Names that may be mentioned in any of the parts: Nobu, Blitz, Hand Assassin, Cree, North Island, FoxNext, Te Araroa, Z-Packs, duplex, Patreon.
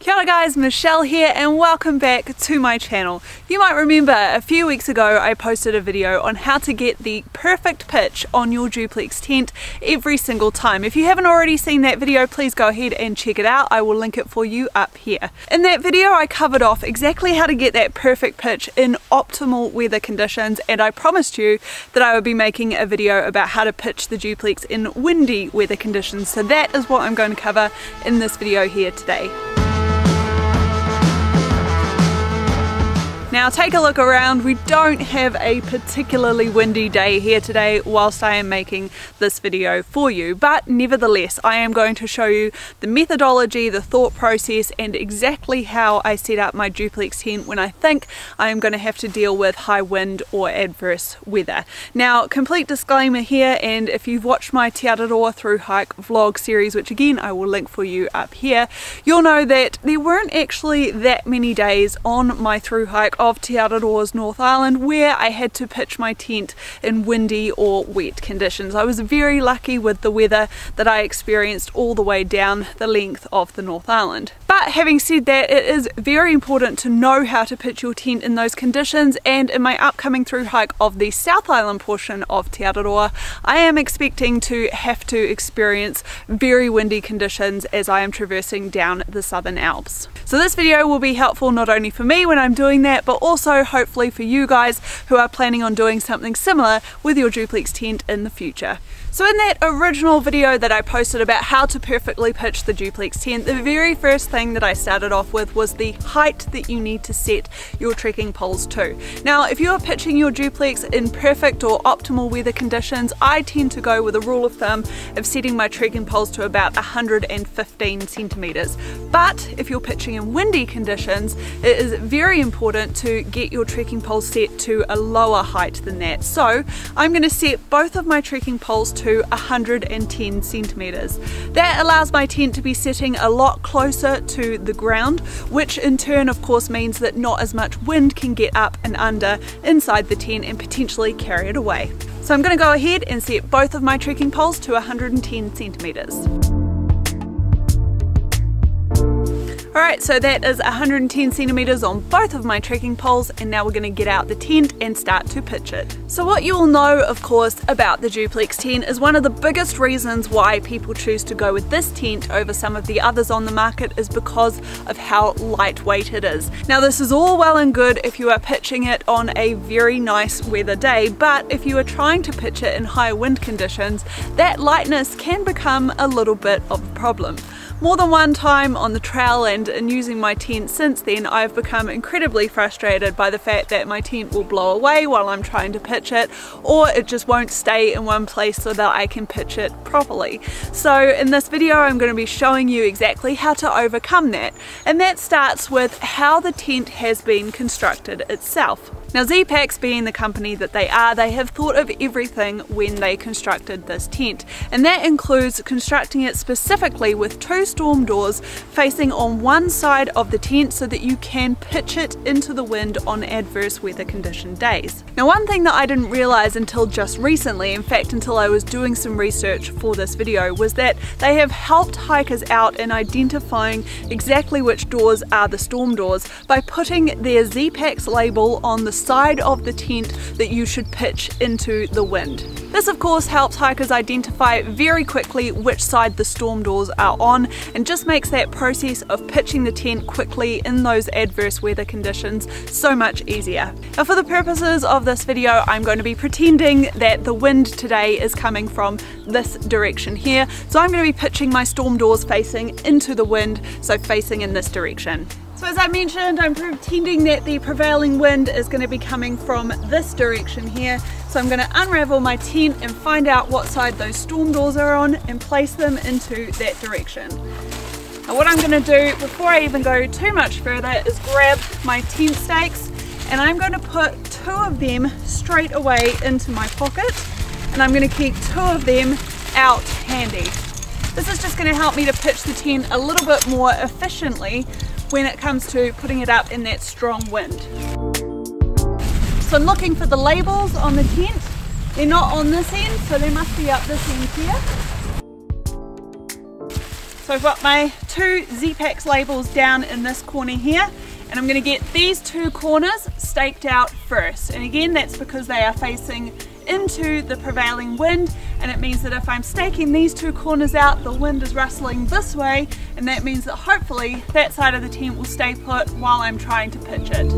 Kia ora guys, Michelle here and welcome back to my channel. You might remember a few weeks ago I posted a video on how to get the perfect pitch on your duplex tent every single time. If you haven't already seen that video, please go ahead and check it out. I will link it for you up here. In that video I covered off exactly how to get that perfect pitch in optimal weather conditions, and I promised you that I would be making a video about how to pitch the duplex in windy weather conditions. So that is what I'm going to cover in this video here today. Now take a look around, we don't have a particularly windy day here today whilst I am making this video for you, but nevertheless I am going to show you the methodology, the thought process and exactly how I set up my duplex tent when I think I am going to have to deal with high wind or adverse weather. Now complete disclaimer here, and if you've watched my Te Araroa through hike vlog series, which again I will link for you up here, you'll know that there weren't actually that many days on my through hike of Te Araroa's North Island where I had to pitch my tent in windy or wet conditions. I was very lucky with the weather that I experienced all the way down the length of the North Island. But having said that, it is very important to know how to pitch your tent in those conditions, and in my upcoming through hike of the South Island portion of Te Araroa, I am expecting to have to experience very windy conditions as I am traversing down the Southern Alps. So this video will be helpful not only for me when I'm doing that, but also hopefully for you guys who are planning on doing something similar with your duplex tent in the future. So in that original video that I posted about how to perfectly pitch the duplex tent, the very first thing that I started off with was the height that you need to set your trekking poles to. Now if you are pitching your duplex in perfect or optimal weather conditions, I tend to go with a rule of thumb of setting my trekking poles to about 115 centimeters. But if you're pitching in windy conditions, it is very important to get your trekking poles set to a lower height than that. So I'm going to set both of my trekking poles to 110 centimeters. That allows my tent to be sitting a lot closer to the ground, which in turn of course means that not as much wind can get up and under inside the tent and potentially carry it away. So I'm going to go ahead and set both of my trekking poles to 110 centimeters. Alright, so that is 110 centimeters on both of my trekking poles, and now we're going to get out the tent and start to pitch it. So what you will know of course about the duplex tent is one of the biggest reasons why people choose to go with this tent over some of the others on the market is because of how lightweight it is. Now this is all well and good if you are pitching it on a very nice weather day, but if you are trying to pitch it in high wind conditions, that lightness can become a little bit of a problem. More than one time on the trail and in using my tent since then, I've become incredibly frustrated by the fact that my tent will blow away while I'm trying to pitch it, or it just won't stay in one place so that I can pitch it properly. So in this video I'm going to be showing you exactly how to overcome that, and that starts with how the tent has been constructed itself. Now Z-Packs being the company that they are, they have thought of everything when they constructed this tent, and that includes constructing it specifically with two storm doors facing on one side of the tent so that you can pitch it into the wind on adverse weather condition days. Now one thing that I didn't realize until just recently, in fact until I was doing some research for this video, was that they have helped hikers out in identifying exactly which doors are the storm doors by putting their Z-Packs label on the side of the tent that you should pitch into the wind. This of course helps hikers identify very quickly which side the storm doors are on, and just makes that process of pitching the tent quickly in those adverse weather conditions so much easier. Now for the purposes of this video I'm going to be pretending that the wind today is coming from this direction here, so I'm going to be pitching my storm doors facing into the wind, so facing in this direction. So as I mentioned, I'm pretending that the prevailing wind is going to be coming from this direction here. So I'm going to unravel my tent and find out what side those storm doors are on and place them into that direction. Now what I'm going to do before I even go too much further is grab my tent stakes, and I'm going to put two of them straight away into my pocket, and I'm going to keep two of them out handy. This is just going to help me to pitch the tent a little bit more efficiently when it comes to putting it up in that strong wind. So I'm looking for the labels on the tent. They're not on this end, so they must be up this end here. So I've got my two Z-Packs labels down in this corner here, and I'm going to get these two corners staked out first. And again, that's because they are facing into the prevailing wind, and it means that if I'm staking these two corners out, the wind is rustling this way, and that means that hopefully that side of the tent will stay put while I'm trying to pitch it.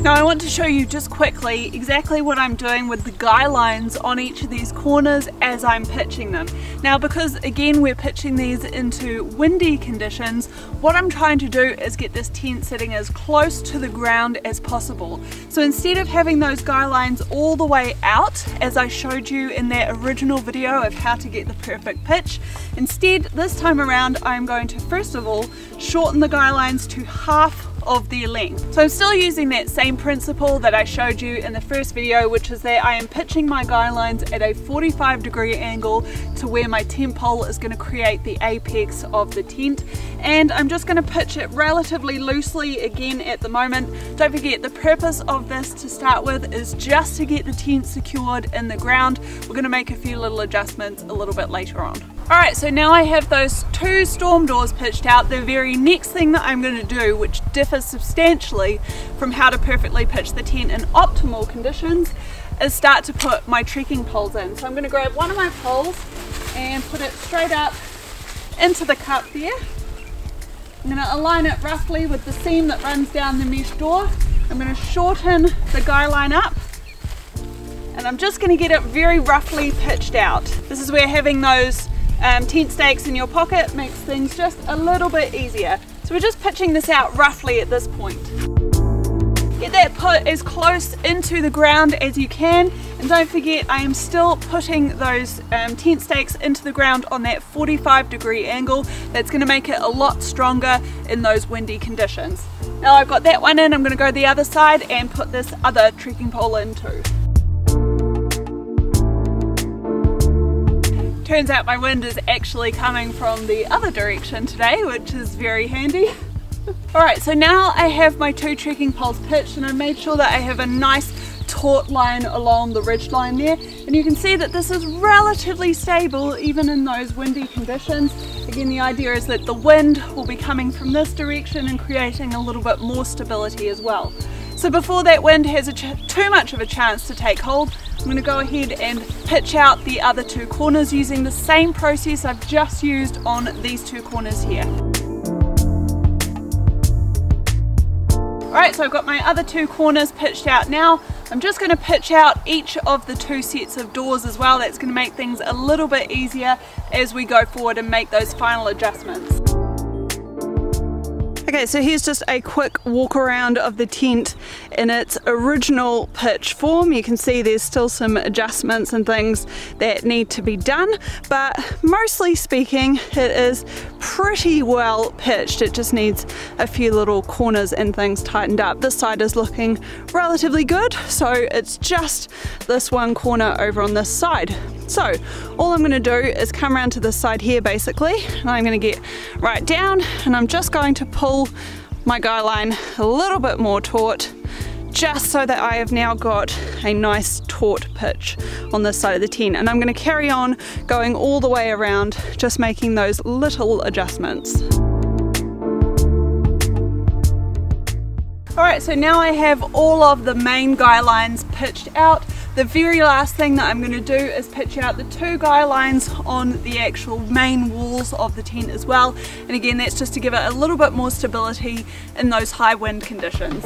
Now I want to show you just quickly exactly what I'm doing with the guy lines on each of these corners as I'm pitching them. Now because again we're pitching these into windy conditions, what I'm trying to do is get this tent sitting as close to the ground as possible. So instead of having those guy lines all the way out as I showed you in that original video of how to get the perfect pitch, instead this time around I'm going to first of all shorten the guy lines to half of their length. So I'm still using that same principle that I showed you in the first video, which is that I am pitching my guy lines at a 45-degree angle to where my tent pole is going to create the apex of the tent, and I'm just going to pitch it relatively loosely again at the moment. Don't forget, the purpose of this to start with is just to get the tent secured in the ground. We're going to make a few little adjustments a little bit later on. Alright, so now I have those two storm doors pitched out. The very next thing that I'm going to do, which differs substantially from how to perfectly pitch the tent in optimal conditions, is start to put my trekking poles in. So I'm going to grab one of my poles and put it straight up into the cup there. I'm going to align it roughly with the seam that runs down the mesh door. I'm going to shorten the guy line up, and I'm just going to get it very roughly pitched out. This is where having those tent stakes in your pocket makes things just a little bit easier. So we're just pitching this out roughly at this point. Get that put as close into the ground as you can, and don't forget I am still putting those tent stakes into the ground on that 45-degree angle. That's going to make it a lot stronger in those windy conditions. Now I've got that one in, I'm going to go the other side and put this other trekking pole in too. Turns out my wind is actually coming from the other direction today, which is very handy. Alright, so now I have my two trekking poles pitched, and I made sure that I have a nice taut line along the ridge line there, and you can see that this is relatively stable even in those windy conditions. Again, the idea is that the wind will be coming from this direction and creating a little bit more stability as well. So before that wind has too much of a chance to take hold, I'm going to go ahead and pitch out the other two corners using the same process I've just used on these two corners here. Alright, so I've got my other two corners pitched out now. I'm just going to pitch out each of the two sets of doors as well. That's going to make things a little bit easier as we go forward and make those final adjustments. Okay, so here's just a quick walk around of the tent in its original pitch form. You can see there's still some adjustments and things that need to be done, but mostly speaking, it is pretty well pitched. It just needs a few little corners and things tightened up. This side is looking relatively good, so it's just this one corner over on this side. So all I'm going to do is come around to this side here basically, and I'm going to get right down, and I'm just going to pull my guy line a little bit more taut, just so that I have now got a nice taut pitch on this side of the tent. And I'm going to carry on going all the way around, just making those little adjustments. Alright, so now I have all of the main guy lines pitched out. The very last thing that I'm going to do is pitch out the two guy lines on the actual main walls of the tent as well, and again that's just to give it a little bit more stability in those high wind conditions.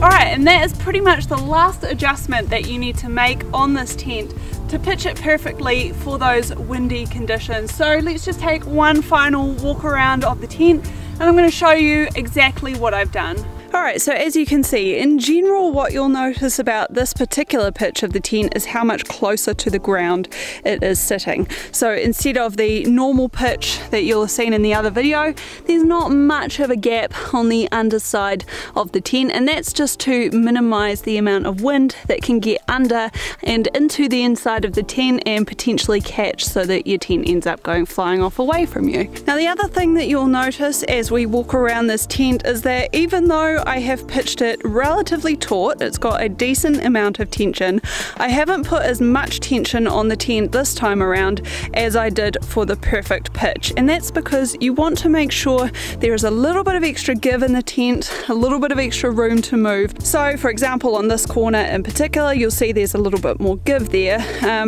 Alright, and that is pretty much the last adjustment that you need to make on this tent to pitch it perfectly for those windy conditions. So let's just take one final walk around of the tent, and I'm going to show you exactly what I've done. Alright, so as you can see, in general what you'll notice about this particular pitch of the tent is how much closer to the ground it is sitting. So instead of the normal pitch that you'll have seen in the other video, there's not much of a gap on the underside of the tent, and that's just to minimise the amount of wind that can get under and into the inside of the tent and potentially catch, so that your tent ends up going flying off away from you. Now the other thing that you'll notice as we walk around this tent is that even though so I have pitched it relatively taut. It's got a decent amount of tension. I haven't put as much tension on the tent this time around as I did for the perfect pitch, and that's because you want to make sure there is a little bit of extra give in the tent, a little bit of extra room to move. So for example, on this corner in particular, you'll see there's a little bit more give there,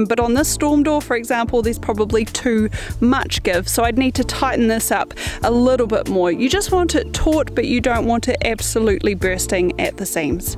but on this storm door, for example, there's probably too much give, so I'd need to tighten this up a little bit more. You just want it taut, but you don't want it absolutely bursting at the seams.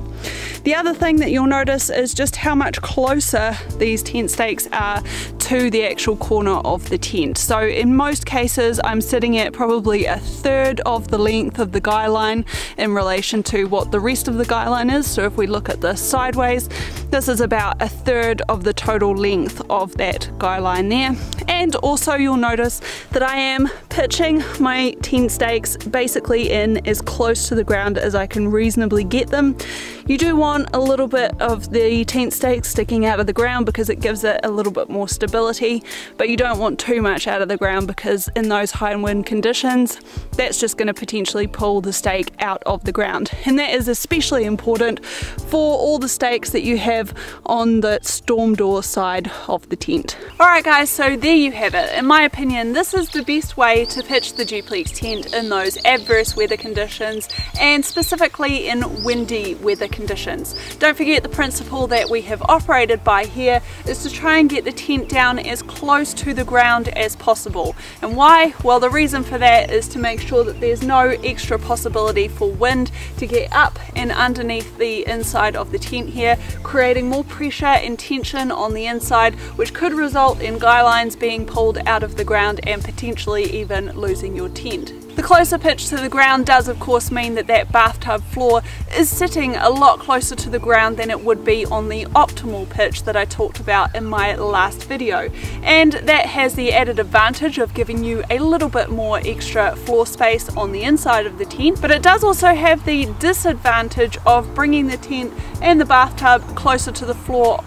The other thing that you'll notice is just how much closer these tent stakes are to the actual corner of the tent. So in most cases, I'm sitting at probably a third of the length of the guy line in relation to what the rest of the guy line is. So if we look at this sideways, this is about a third of the total length of that guy line there. And also you'll notice that I am pitching my tent stakes basically in as close to the ground as I can reasonably get them. You do want a little bit of the tent stakes sticking out of the ground because it gives it a little bit more stability, but you don't want too much out of the ground because in those high wind conditions, that's just going to potentially pull the stake out of the ground. And that is especially important for all the stakes that you have on the storm door side of the tent. Alright guys, so there you have it. In my opinion, this is the best way to pitch the duplex tent in those adverse weather conditions, and specifically in windy weather conditions. Don't forget the principle that we have operated by here is to try and get the tent down as close to the ground as possible. And why? Well, the reason for that is to make sure that there's no extra possibility for wind to get up and underneath the inside of the tent here, creating more pressure and tension on the inside, which could result in guy lines being pulled out of the ground and potentially even losing your tent. The closer pitch to the ground does of course mean that that bathtub floor is sitting a lot closer to the ground than it would be on the optimal pitch that I talked about in my last video, and that has the added advantage of giving you a little bit more extra floor space on the inside of the tent, but it does also have the disadvantage of bringing the tent and the bathtub closer to the floor,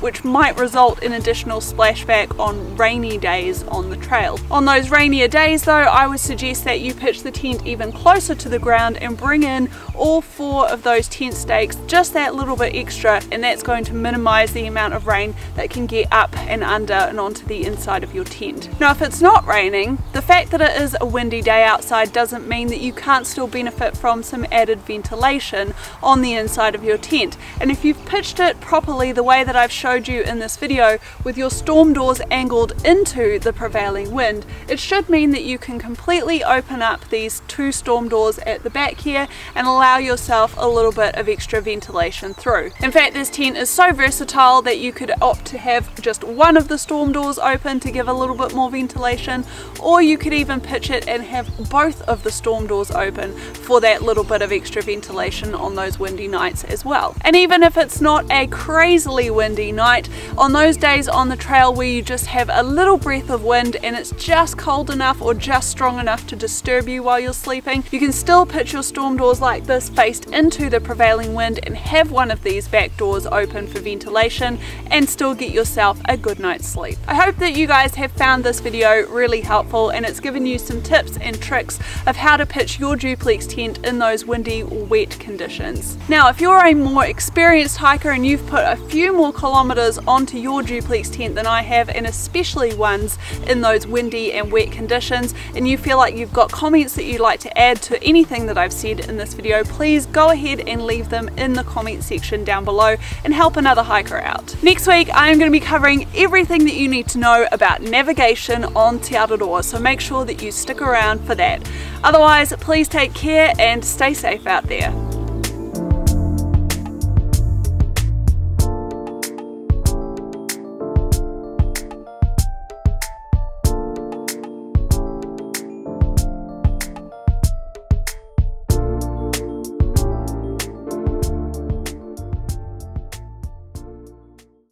which might result in additional splashback on rainy days on the trail. On those rainier days though, I would suggest that you pitch the tent even closer to the ground and bring in all four of those tent stakes just that little bit extra, and that's going to minimize the amount of rain that can get up and under and onto the inside of your tent. Now if it's not raining, the fact that it is a windy day outside doesn't mean that you can't still benefit from some added ventilation on the inside of your tent, and if you've pitched it properly the way that I've showed you in this video with your storm doors angled into the prevailing wind, it should mean that you can completely open up these two storm doors at the back here and allow yourself a little bit of extra ventilation through. In fact, this tent is so versatile that you could opt to have just one of the storm doors open to give a little bit more ventilation, or you could even pitch it and have both of the storm doors open for that little bit of extra ventilation on those windy nights as well. And even if it's not a crazily windy night, on those days on the trail where you just have a little breath of wind and it's just cold enough or just strong enough to disturb you while you're sleeping, you can still pitch your storm doors like this faced into the prevailing wind and have one of these back doors open for ventilation and still get yourself a good night's sleep. I hope that you guys have found this video really helpful and it's given you some tips and tricks of how to pitch your duplex tent in those windy or wet conditions. Now if you're a more experienced hiker and you've put a few more kilometers onto your duplex tent than I have, and especially ones in those windy and wet conditions, and you feel like you've got comments that you'd like to add to anything that I've said in this video, please go ahead and leave them in the comment section down below and help another hiker out. Next week I'm going to be covering everything that you need to know about navigation on Te Araroa, so make sure that you stick around for that. Otherwise, please take care and stay safe out there.